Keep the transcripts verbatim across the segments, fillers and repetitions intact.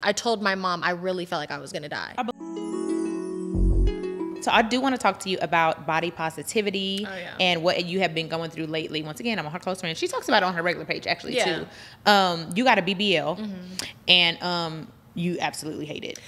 I told my mom I really felt like I was gonna die. So I do want to talk to you about body positivity oh, yeah. and what you have been going through lately. Once again, I'm a her close friend. She talks about it on her regular page actually yeah. too. Um, you got a B B L mm-hmm. and um, you absolutely hate it.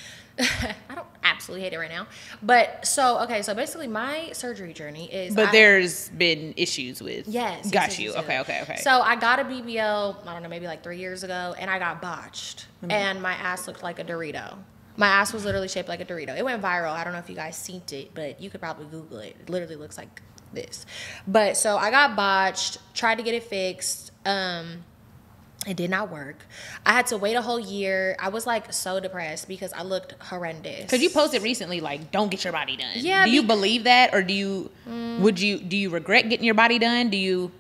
I don't absolutely hate it right now. But so, okay, so basically my surgery journey is... But I, there's been issues with... Yes. Got yes, you. Yes, yes, okay, yes. okay, okay. So I got a B B L, I don't know, maybe like three years ago, and I got botched. Mm-hmm. And my ass looked like a Dorito. My ass was literally shaped like a Dorito. It went viral. I don't know if you guys seen it, but you could probably Google it. It literally looks like this. But so I got botched, tried to get it fixed. Um... It did not work. I had to wait a whole year. I was like so depressed because I looked horrendous. Because you posted recently, like, don't get your body done. Yeah. Do you believe that, or do you? Mm, would you? Do you regret getting your body done? Do you?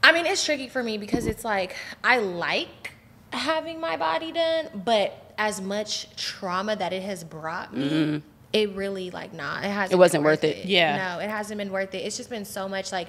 I mean, it's tricky for me because it's like I like having my body done, but as much trauma that it has brought me, mm. it really like not. Nah, it hasn't. It wasn't worth it. it. Yeah. No, it hasn't been worth it. It's just been so much like.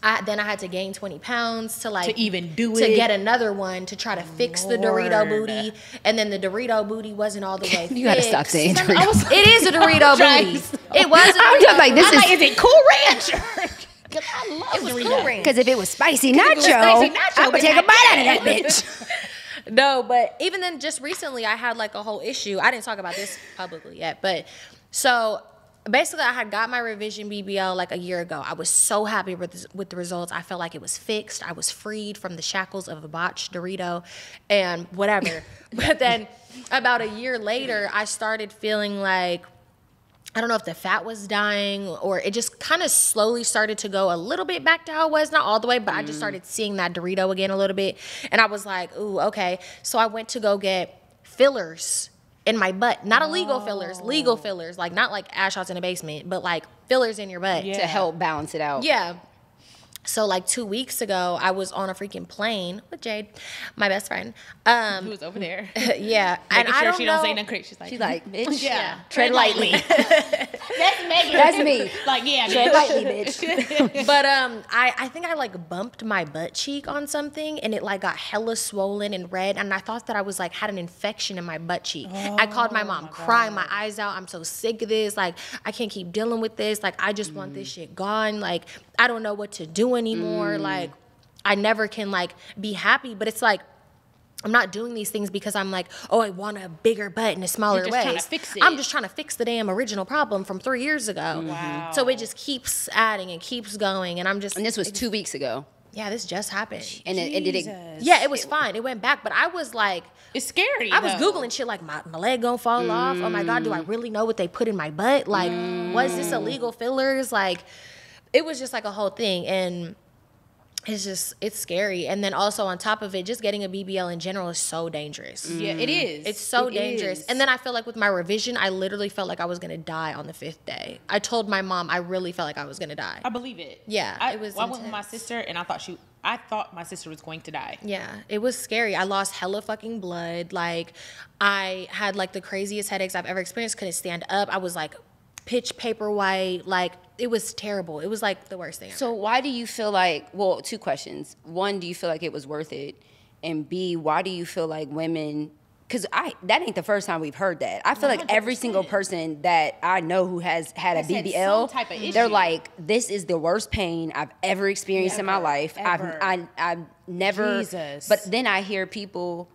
I, then I had to gain twenty pounds to like to even do to it to get another one to try to fix Lord. the Dorito booty, and then the Dorito booty wasn't all the way. you fixed. gotta stop saying Dorito. I was, it is a Dorito booty. So. It was. A I'm just like this I'm is. Like, is it Cool Ranch? Because I love it was Cool Ranch. Because if it was spicy nacho, was spicy nacho I would take I a bite out of that bitch. No, but even then, just recently I had like a whole issue. I didn't talk about this publicly yet, but so. Basically, I had got my revision B B L like a year ago. I was so happy with, with the results. I felt like it was fixed. I was freed from the shackles of a botched Dorito and whatever. But then about a year later, I started feeling like, I don't know if the fat was dying or it just kind of slowly started to go a little bit back to how it was, not all the way, but mm. I just started seeing that Dorito again a little bit. And I was like, ooh, okay. So I went to go get fillers in my butt, not illegal oh. fillers, legal fillers, like not like ass shots in the basement, but like fillers in your butt yeah. to help balance it out. Yeah. So like two weeks ago, I was on a freaking plane with Jade, my best friend. Um, Who was over there? Yeah, Making and sure I don't she know, don't say nothing crazy. She's like, she's like, bitch, yeah, yeah. tread lightly. That's Megan. That's me. Like, yeah, tread lightly, bitch. But um, I I think I like bumped my butt cheek on something, and it like got hella swollen and red, and I thought that I was like had an infection in my butt cheek. Oh, I called my mom, my crying God. my eyes out. I'm so sick of this. Like, I can't keep dealing with this. Like, I just mm. want this shit gone. Like, I don't know what to do anymore. Mm. Like, I never can like be happy, but it's like I'm not doing these things because I'm like, oh, I want a bigger butt and a smaller You're just waist. Trying to fix it. I'm just trying to fix the damn original problem from three years ago. Wow. So it just keeps adding and keeps going, and I'm just. And this was it, two weeks ago. Yeah, this just happened. Jesus. And it, it, it, it yeah, it was it, fine. It went back, but I was like, it's scary. I was though. Googling shit like my, my leg gonna fall mm. off. Oh my God, do I really know what they put in my butt? Like, mm. was this illegal fillers? Like. It was just like a whole thing, and it's just, it's scary. And then also on top of it, just getting a B B L in general is so dangerous. Yeah, it is. It's so it dangerous. Is. And then I feel like with my revision, I literally felt like I was going to die on the fifth day. I told my mom I really felt like I was going to die. I believe it. Yeah, I, it was well, I went with my sister, and I thought she... I thought my sister was going to die. Yeah, it was scary. I lost hella fucking blood. Like, I had like the craziest headaches I've ever experienced. Couldn't stand up. I was like... pitch paper white, like it was terrible. It was like the worst thing ever. So why do you feel like, well, two questions. One, do you feel like it was worth it? And B, why do you feel like women, because I that ain't the first time we've heard that. I feel one hundred percent. Like every single person that I know who has had That's a B B L, had some type of issue. They're like, this is the worst pain I've ever experienced never, in my life. Ever. I've I, I've never, Jesus. But then I hear people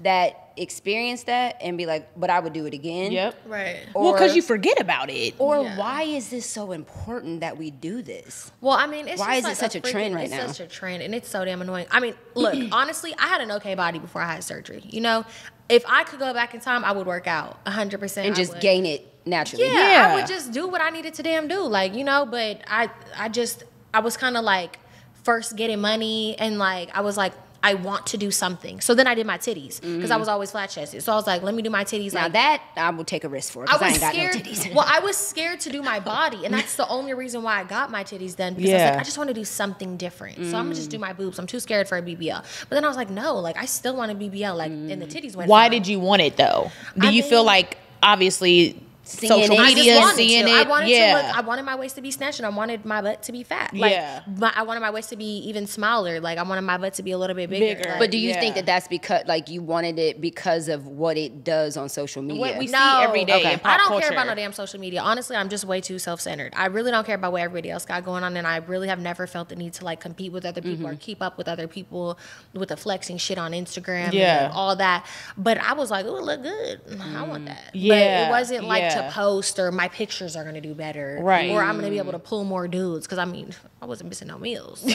that experience that and be like, but I would do it again. Yep. Right. Or, well, because you forget about it. Or yeah. why is this so important that we do this? Well, I mean, it's why just is like it such a, freaking, a trend right it's now? It's such a trend, and it's so damn annoying. I mean, look, honestly, I had an okay body before I had surgery. You know, if I could go back in time, I would work out one hundred percent. And I just would. gain it naturally. Yeah, yeah, I would just do what I needed to damn do. Like, you know, but I, I just, I was kind of like first getting money, and like, I was like, I want to do something. So then I did my titties, because mm-hmm. I was always flat chested. So I was like, let me do my titties. Now like that, I will take a risk for it, because I, I ain't scared, got no titties. Well, I was scared to do my body, and that's the only reason why I got my titties done, because yeah. I was like, I just want to do something different. Mm. So I'm going to just do my boobs. I'm too scared for a B B L. But then I was like, no, like I still want a B B L, like, mm. and the titties went Why down. Did you want it, though? Do I you mean, feel like, obviously, seeing social media, I wanted seeing to. it. I wanted yeah. to look. I wanted my waist to be snatched, and I wanted my butt to be fat. Like, yeah. my, I wanted my waist to be even smaller. Like, I wanted my butt to be a little bit bigger. bigger. Like, but do you yeah. think that that's because, like, you wanted it because of what it does on social media? What we no. see every day. Okay. In pop I don't culture. care about no damn social media. Honestly, I'm just way too self-centered. I really don't care about what everybody else got going on, and I really have never felt the need to like compete with other people mm-hmm. or keep up with other people with the flexing shit on Instagram yeah. and all that. But I was like, oh, it look good. Mm. I want that. Yeah. But it wasn't like yeah. to post or my pictures are gonna do better, right? Or I'm gonna be able to pull more dudes, because I mean I wasn't missing no meals. So.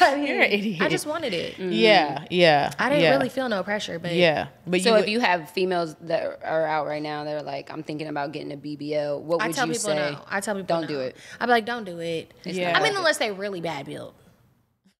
I mean, you're an idiot. I just wanted it. Mm-hmm. Yeah, yeah. I didn't yeah. really feel no pressure, but yeah. But so you, if you have females that are out right now, they're like, I'm thinking about getting a B B L. What would I tell you people say? No. I tell people don't no. do it. I'd be like, don't do it. It's yeah. not I mean, unless they really bad built.